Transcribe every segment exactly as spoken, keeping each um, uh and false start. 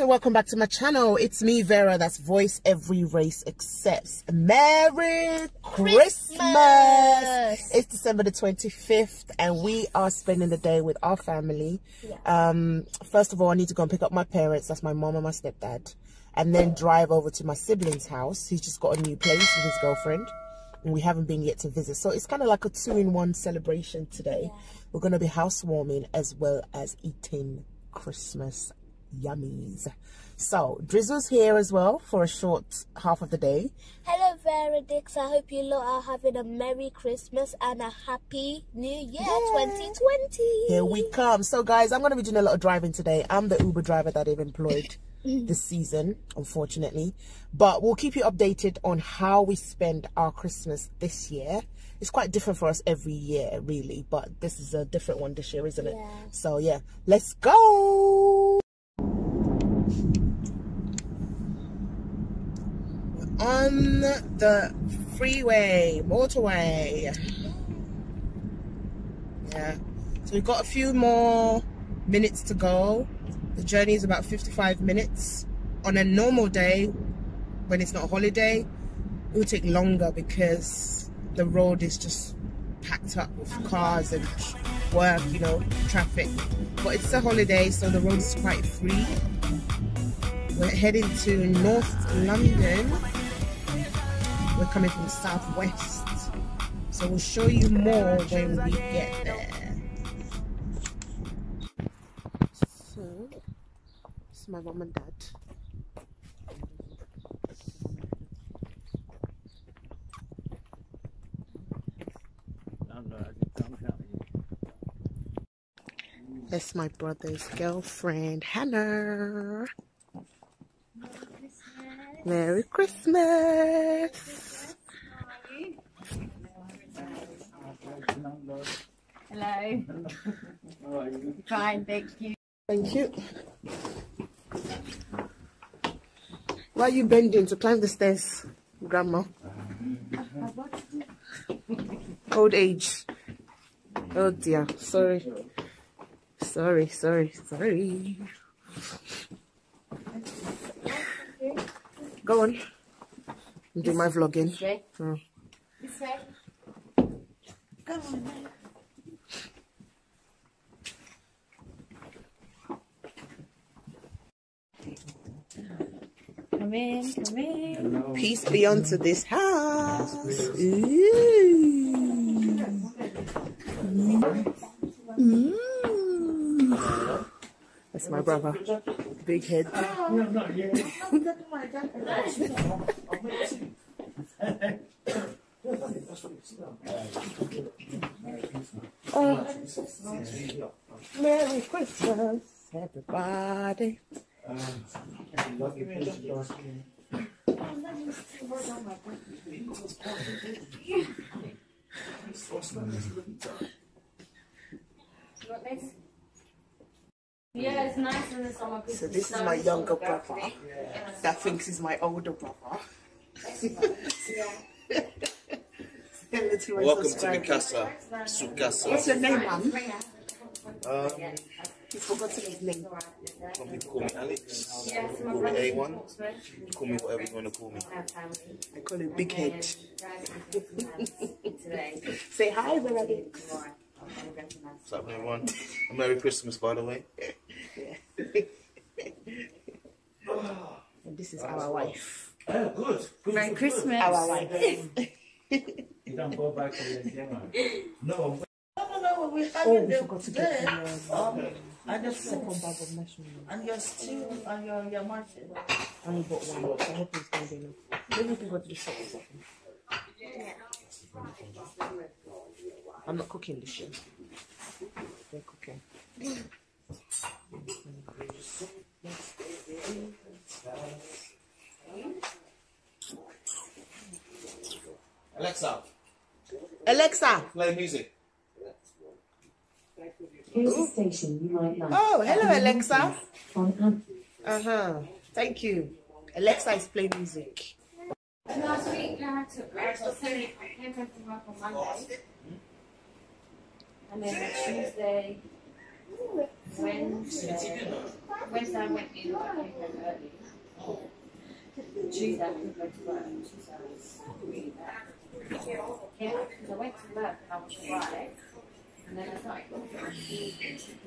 Welcome back to my channel. It's me, Vera. That's Voice Every Race Accepts. Merry Christmas. Christmas! It's December the twenty-fifth and we are spending the day with our family. Yeah. Um, first of all, I need to go and pick up my parents. That's my mom and my stepdad. And then drive over to my sibling's house. He's just got a new place with his girlfriend. And we haven't been yet to visit. So it's kind of like a two-in-one celebration today. Yeah. We're going to be housewarming as well as eating Christmas yummies. So Drizzle's here as well for a short half of the day. Hello Veradicts, I hope you lot are having a merry Christmas and a happy new year. Yeah. twenty twenty, here we come. So guys, I'm going to be doing a lot of driving today. I'm the Uber driver that they've employed this season, unfortunately, but we'll keep you updated on how we spend our Christmas this year. It's quite different for us every year really, but this is a different one this year, isn't it? Yeah. So yeah, let's go. On the freeway, motorway. Yeah, so we've got a few more minutes to go. The journey is about fifty-five minutes. On a normal day, when it's not a holiday, it would take longer because the road is just packed up with cars and work, you know, traffic. But it's a holiday, so the road is quite free. We're heading to North London. We're coming from the southwest, so we'll show you more when we get there. So, this is my mom and dad. That's my brother's girlfriend, Hannah. Merry Christmas. Hello. Fine, thank you. Thank you. Why are you bending to climb the stairs, Grandma? Old age. Oh dear. Sorry. Sorry, sorry, sorry. Go on. Do my vlogging. This way. Oh. This way. Come on. Come in, come in. Hello. Peace be unto this house. Ooh. Ooh. That's my brother. Big head. Oh. Merry Christmas, everybody. Um, so this is my younger brother that thinks he's my older brother. Welcome to the casa, su casa. What's your name, mum? Um, He's forgotten his name. Probably call me Alex. Yes, call me A one. Call me whatever you want to call me. I call him Big Head. Say hi, Veradicts. What's up, everyone? Merry Christmas, by the way. And this is our wife. Oh, good. good. Merry Christmas. Our wife. You don't go back to the camera. No. Oh, we forgot to get the, um, and the second bag of mushrooms. And your stew and your, your mushroom. I only got one, so I hope it's going to be enough. Maybe we can go to the shop or something. I'm not cooking this year. They're cooking. Alexa. Alexa. Play music. Here's a station you might like. Oh, hello, Alexa. Uh-huh. Thank you. Alexa is playing music. Last week, I had to break or something. I came back from work on Monday. And then Tuesday, Wednesday, Wednesday I went in, but I came back early. Tuesday, I couldn't go to work. Tuesday, I was really bad. Yeah, because I went to work and I was right. And then I started going.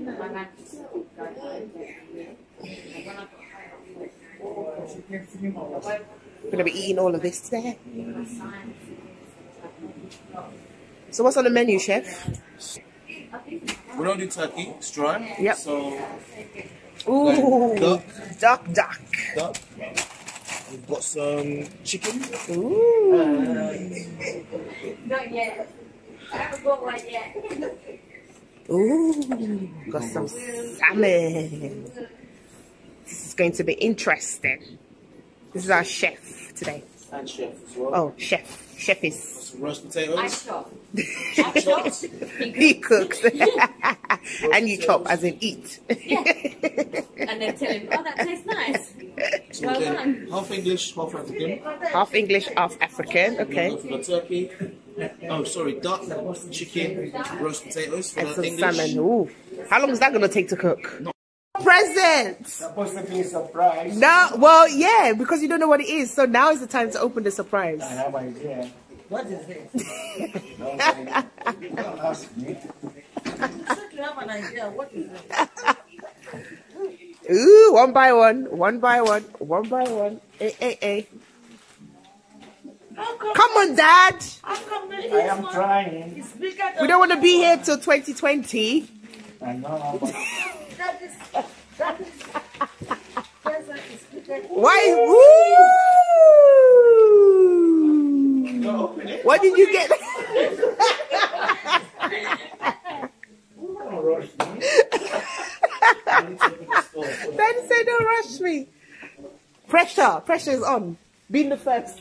My man was going home every year. And when I got home, I was I'm going to be eating all of this today. So what's on the menu, chef? We don't do turkey, strong. Yep. So, ooh, duck, duck, duck. duck. We've got some chicken. Ooh. Not yet. I haven't got one yet. Ooh, got some salmon. This is going to be interesting. This is our chef today. And chef as well. Oh, chef. Chef is. Some roast potatoes. I chop. I chop. He cooks. And you chop as in eat. Yeah. And then tell him, oh, that tastes nice. So well done. Half English, half African. Half English, half African. Okay. We'll go for the turkey. Oh, sorry, duck, chicken, roast potatoes. For and some English. Salmon. Ooh. How long is that going to take to cook? No. Presents. Supposed to be a surprise. No, well, yeah, because you don't know what it is. So now is the time to open the surprise. I have an idea. What is this? Don't ask me. You have an idea. What is this? Ooh, one by one, one by one, one by one. Hey, hey, hey. Come on, Dad. I am trying. We don't want to be here till twenty twenty. I know. But that is, that is, that is why? Woo! What did you get? Don't rush me. Daddy said don't rush me. Pressure, pressure is on. Being the first.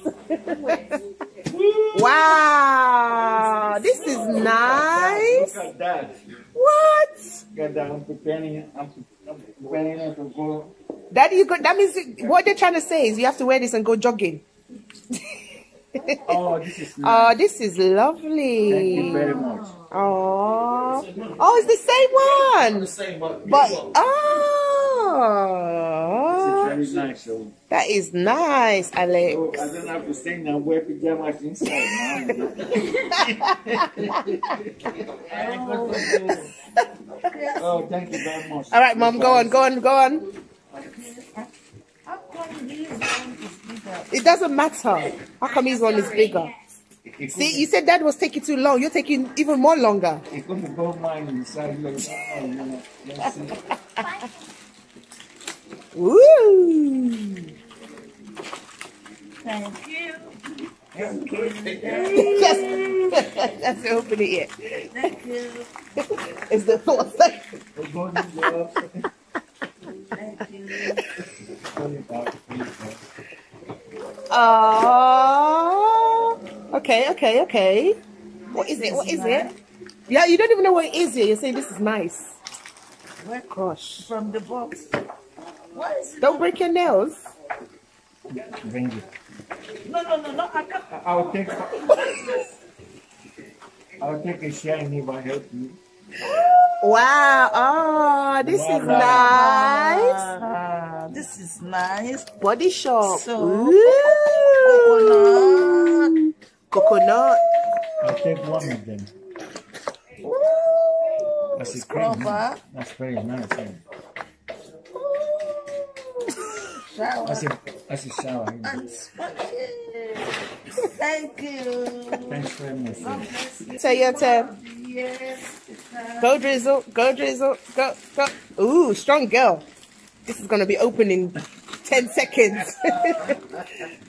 Wow, this is nice. Look at that. What? Look at that. I'm preparing. I'm preparing it to go. Daddy, you got. That means it, what they're trying to say is you have to wear this and go jogging. Oh, this is. Nice. Oh, this is lovely. Thank you very much. Oh, oh, it's the same one. It's the same one. But oh. Is nice, so. That is nice, Alex. So I don't have to say now, wear pajamas inside. Oh. Oh, thank you very much. All right, Mom, go on, go on, go on. How come his one is bigger? It doesn't matter. How come his one is bigger? See, you said Dad was taking too long. You're taking even more longer. It's going to go mine inside. Let's see. Woo! Thank you. Thank you. Just, that's the opening yet. Thank you. It's the fourth thing. Thank you. Aww. Okay, okay, okay. What is it? What is it? Yeah, you don't even know what it is here. You're saying this is nice. Gosh. From the box. Don't break your nails. Bring it. No, no, no, no. I can't. I'll take. I'll take a share and if I help you. Wow! Oh, this wow. is nice. Ah, this is nice. Body shop. So, coconut. Coconut. I'll take one of them. Ooh. That's great. That's very nice. Eh? Shower. That's a, that's a shower. Thank you. Thanks very much. Take your time. Yes. Go drizzle. Go drizzle. Go go. Ooh, strong girl. This is gonna be open in ten seconds.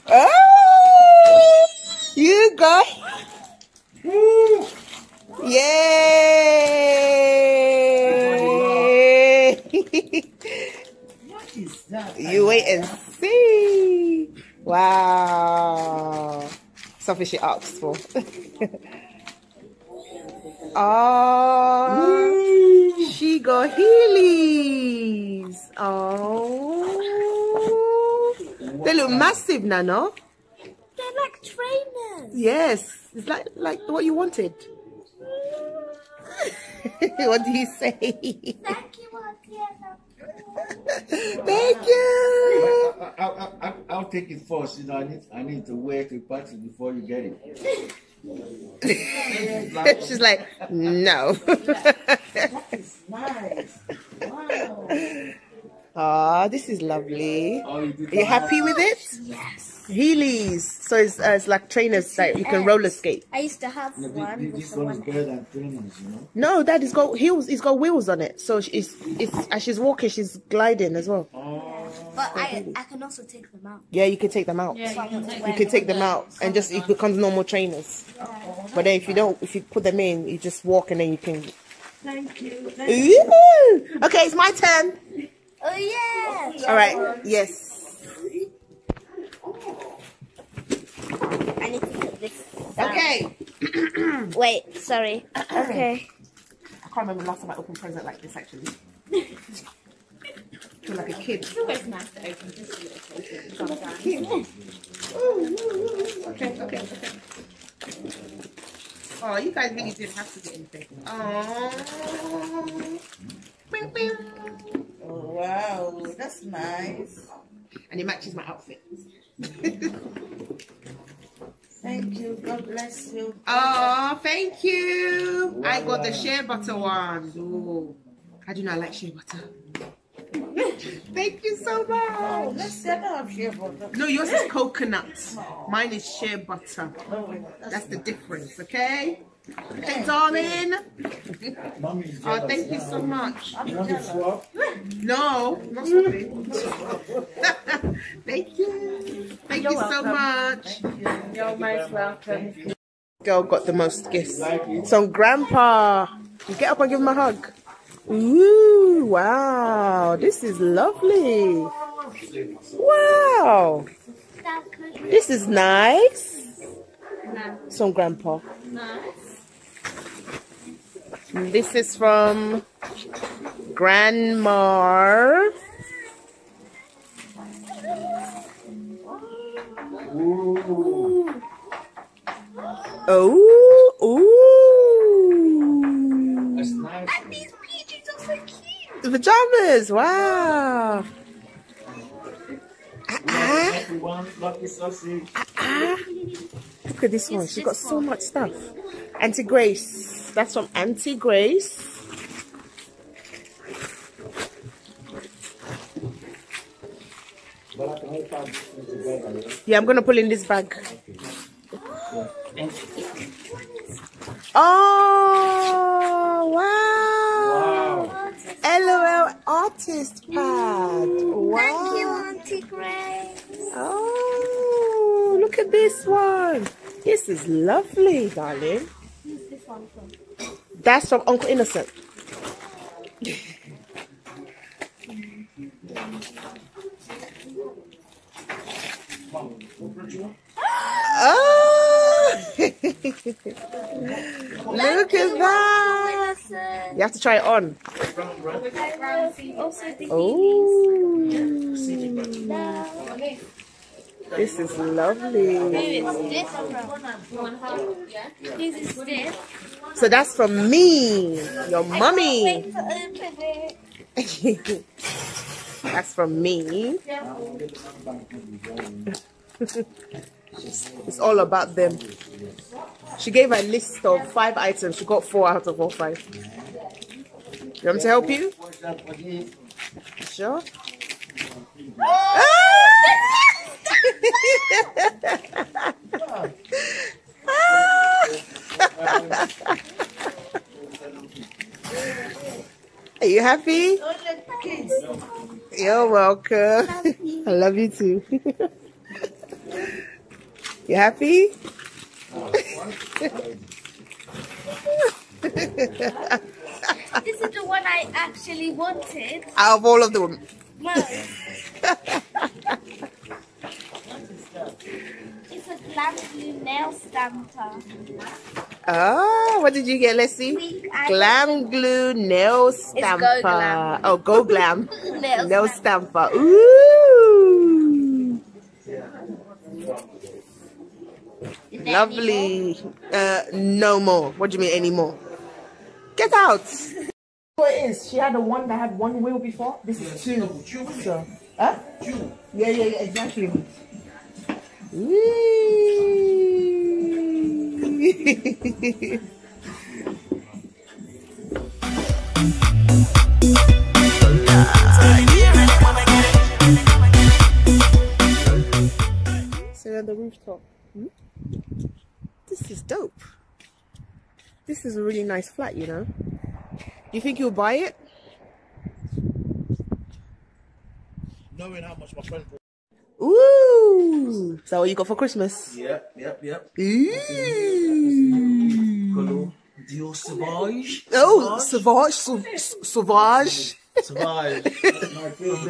Oh, you go. Woo. Yay! she's done. You wait and see. Wow. Something she asked for. Oh, woo. She got heelys. Oh, what they look that? Massive, Nano. They're like trainers. Yes, it's like like what you wanted. What do you say? Thank you, Auntie. Thank you. I, I, I, I, I'll take it first. You know, I need I need to wear to party before you get it. She's like, no. That is nice. Wow. Oh, this is lovely. Oh, you Are you happy with it? Yes. Heelys. So it's, uh, it's like trainers that like you can roller skate. I used to have no, one. This one is better than trainers, you know? No, Dad, it's got heels. It's got wheels on it. So it's, it's as she's walking, she's gliding as well. Oh. But I, I can also take them out. Yeah, you can take them out. Yeah, so you, can you can take them out and just it becomes normal trainers. Yeah. But then if you don't, if you put them in, you just walk and then you can. Thank you. Thank you. Okay, it's my turn. Oh yeah! Alright, yes. I need to put this down. Okay. Wait, sorry. Okay. I can't remember the last time I opened a present like this actually. I feel like a kid. It's always nice to open just a little bit. Okay, okay, okay. Oh, you guys really did have to get anything. Oh. Bing, bing. Oh, wow, that's nice. And it matches my outfit. Thank you. God bless you. Oh, thank you. Wow. I got the shea butter one. Oh, I do not like shea butter. Thank you so much. Oh, let's get out shea butter. No, yours is coconut. Mine is shea butter. Oh, that's, that's the nice. difference, okay? Okay, darling. Oh, thank you so much. No, not swapping. Thank you. Thank You're you welcome. so much. Thank you. You're most welcome. Girl got the most gifts. So, Grandpa, get up and give him a hug. Ooh, wow. This is lovely. Wow. This is nice. Some Grandpa. Nice. This is from Grandma. Ooh. Oh, ooh. That's nice. And these peaches are so cute. The pajamas, wow. Ah, ah. Everyone, lucky sausage. Ah, ah. Look at this one. She's got so much stuff. Auntie Grace. That's from Auntie Grace. Yeah, I'm going to pull in this bag. Oh, wow. wow. L O L Artist Pad. Wow. Thank you, Auntie Grace. Oh, look at this one. This is lovely, darling. That's from Uncle Innocent. Oh! Look at that! You have to try it on. Oh! This is lovely. So that's from me, your mummy. That's from me. It's all about them. She gave a list of five items. She got four out of all five. You want me to help you? Sure. Ah! Are you happy? You're welcome. I love you too. You happy? This is the one I actually wanted. Out of all of them. No. It's a Glam Glue nail stamper. Oh, what did you get? Let's see. We, Glam Glue nail stamper. It's Go Glam. Oh, Go Glam. nail, nail stamper. stamper. Ooh. Lovely. Uh, no more. What do you mean anymore? Get out. It is. She had the one that had one wheel before. This is two. So, huh? Two. Yeah, yeah, yeah, exactly. Whee. So on the rooftop. Hmm? This is dope. This is a really nice flat, you know. Do you think you'll buy it? Knowing how much my friend bought. Ooh! Is that what you got for Christmas? Yep, yep, yep. Ooh! Got a little Dior Sauvage. Oh, Sauvage, Sauvage. Sauvage. Sauvage.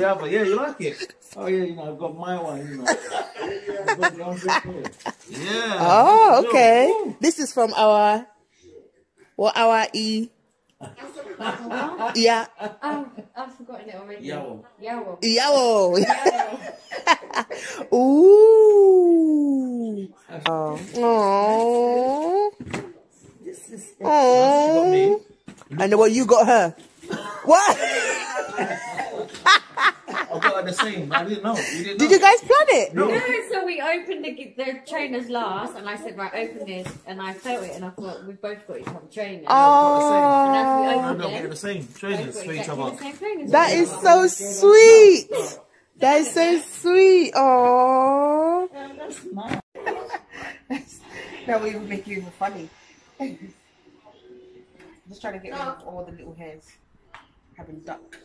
Yeah, you like it? Oh, yeah, you know, I've got my one, you know. I've got the one. Yeah. Oh, okay. Ooh. This is from our. What, our E? Yeah. Oh, I've forgotten it already. Yawo. Yawo. Yawo. Ooh. Oh. This is. Oh. And what you got her? What? I got her the same. I didn't know. You didn't Did know. you guys plan it? No. no. So we opened the, the trainers last, and I said, right, open this, and I felt it, and I thought we both got each other trainers. Oh. And we opened the same trainers for each other. That is so sweet. That is so sweet. Oh. That's nice. That will even make you even funny. Just trying to get rid of all the little hairs. Having duck.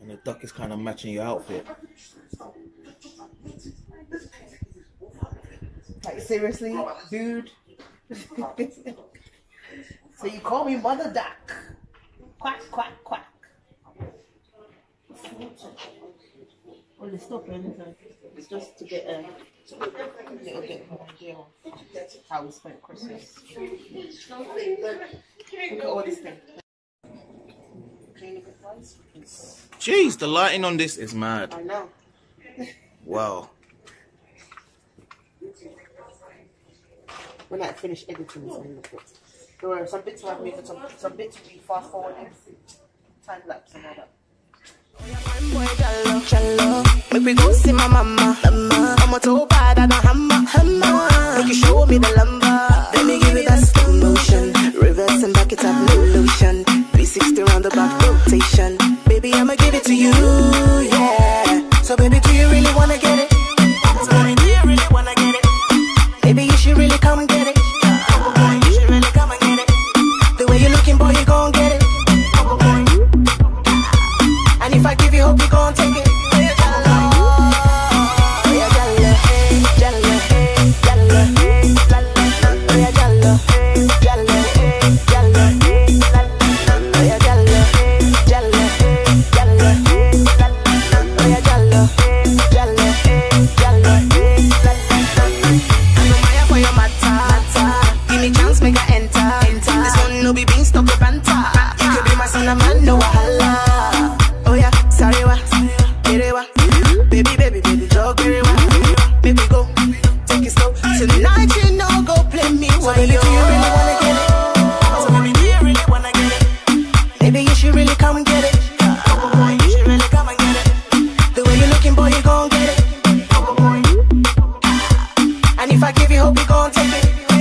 And the duck is kind of matching your outfit. Like, seriously, dude. So you call me Mother Duck. Quack, quack, quack. Well, it's not anything. It's just to get a little bit of an idea of how we spent Christmas. Look at all this thing. Jeez, the lighting on this is mad. I know. Wow. When I finish editing this, I'm look at. There were some bits I've moved, some, some bits we fast forwarded, time lapse and all that. Make we go see my mama. I'm a toe bad, I don't hammer. Make you show me the lumber. Let me give it that slow motion. Reverse and back it up, no lotion. three sixty round the back rotation. Baby, I'ma give it to you, yeah. So baby, do you really wanna get it? Sorry, do you really wanna get it? Baby, you should really come and get it. You should really come and get it. The way you're looking, boy, you gon' get it. And if I give you hope, you gon' take it. Hey,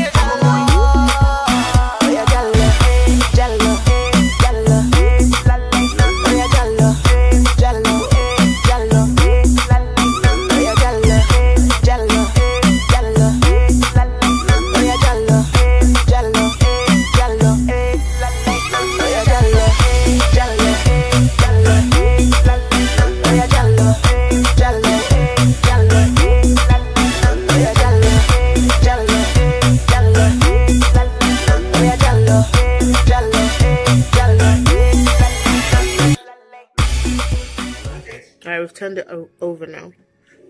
right, we've turned it over now.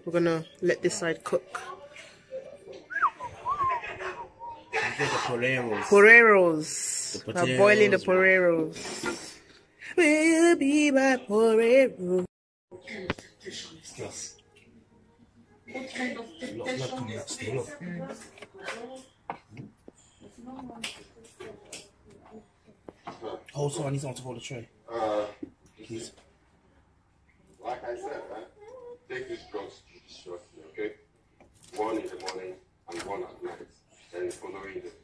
We're gonna let this side cook. The poreros. Poreros. The poreros. We're boiling the poreros. We'll be my poreros. Yes. What kind of temptation is this? Oh, so I need someone to hold the tray. Uh, Please. Like I said, man, take these drugs judiciously, okay? One in the morning and one at night. And following them.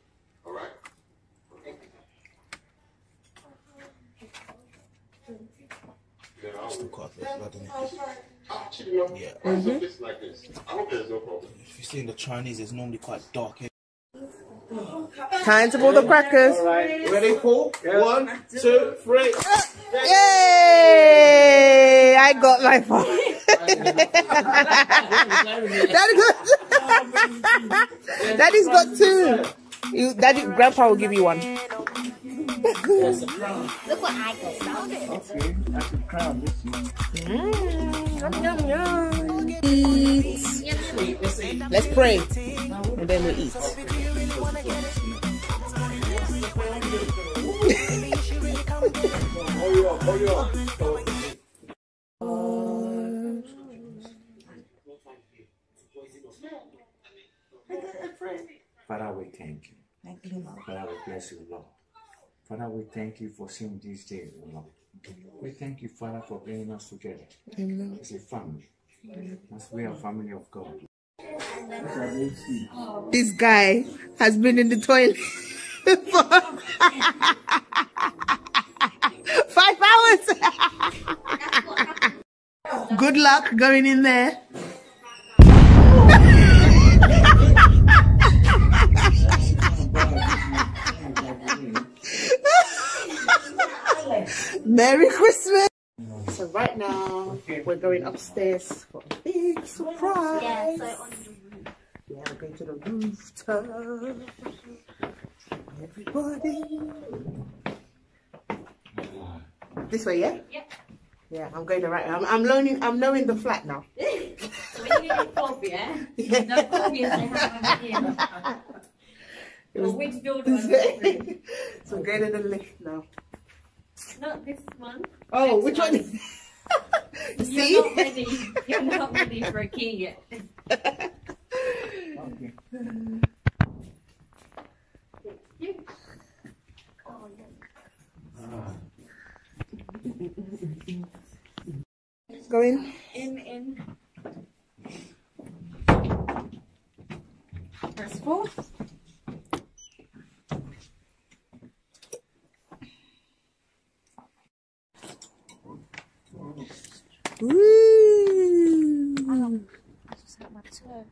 Alright? Okay. I'm still caught with blood in it. Actually, no. Yeah. Mm -hmm. It's like this. I hope there's no problem. If you see in the Chinese, it's normally quite dark. Eh? Time to pull the crackers. All right. Ready, pull? Yeah. One, two, three. Yay! I got my phone. Daddy, Daddy's got two. You, Daddy, Grandpa will give you one. That's a crown. Look what I got. Okay, that's a crown. This one. Mm, yum, yum, yum. Let's pray, and then we'll eat. Father, we thank you. Thank you, Lord. Father, we bless you, Lord. Father, we thank you for seeing these days, Lord. We thank you, Father, for bringing us together as a family. As we are a family of God. This guy has been in the toilet for five hours. Good luck going in there. Merry Christmas! So right now, we're going upstairs for a big surprise. Yeah, so on the roof. Yeah, we're going to the rooftop. Everybody. This way, yeah? Yeah. Yeah, I'm going the right way. I'm, I'm loaning, I'm knowing the flat now. So when you get your phobia, yeah? No phobia they have over here. Or which door do I go? So I'm going to the lift now. Not this one. Oh, which one? one? You're See? Not ready. You're not ready for a key yet. Okay. Oh, ah. Go in. In, in. Press four. Woo. Oh, I just hit my toe.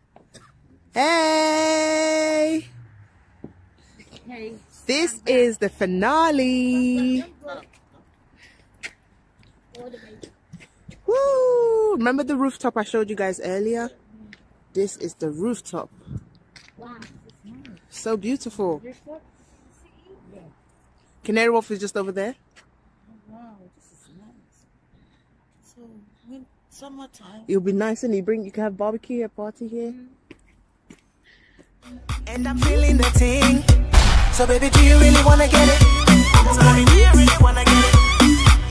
Hey! Okay. This I'm is back. The finale. Woo! Remember the rooftop I showed you guys earlier? This is the rooftop. Wow. So beautiful. Canary Wharf is just over there. Summertime. It'll be nice, and you bring you can have barbecue, a party here. And I'm feeling the thing. So baby, do you really wanna get it? So baby, do you really wanna get it?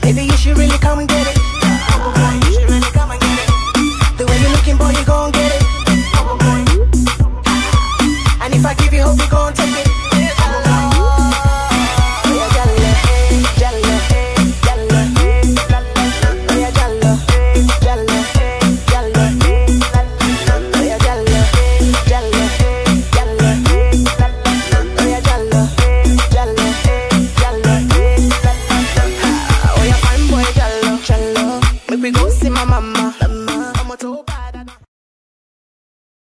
Baby, you should really come and get it. Baby, you should really come and get it. The way you're looking, boy, you gon' get it. And if I give you hope, you gon' take it.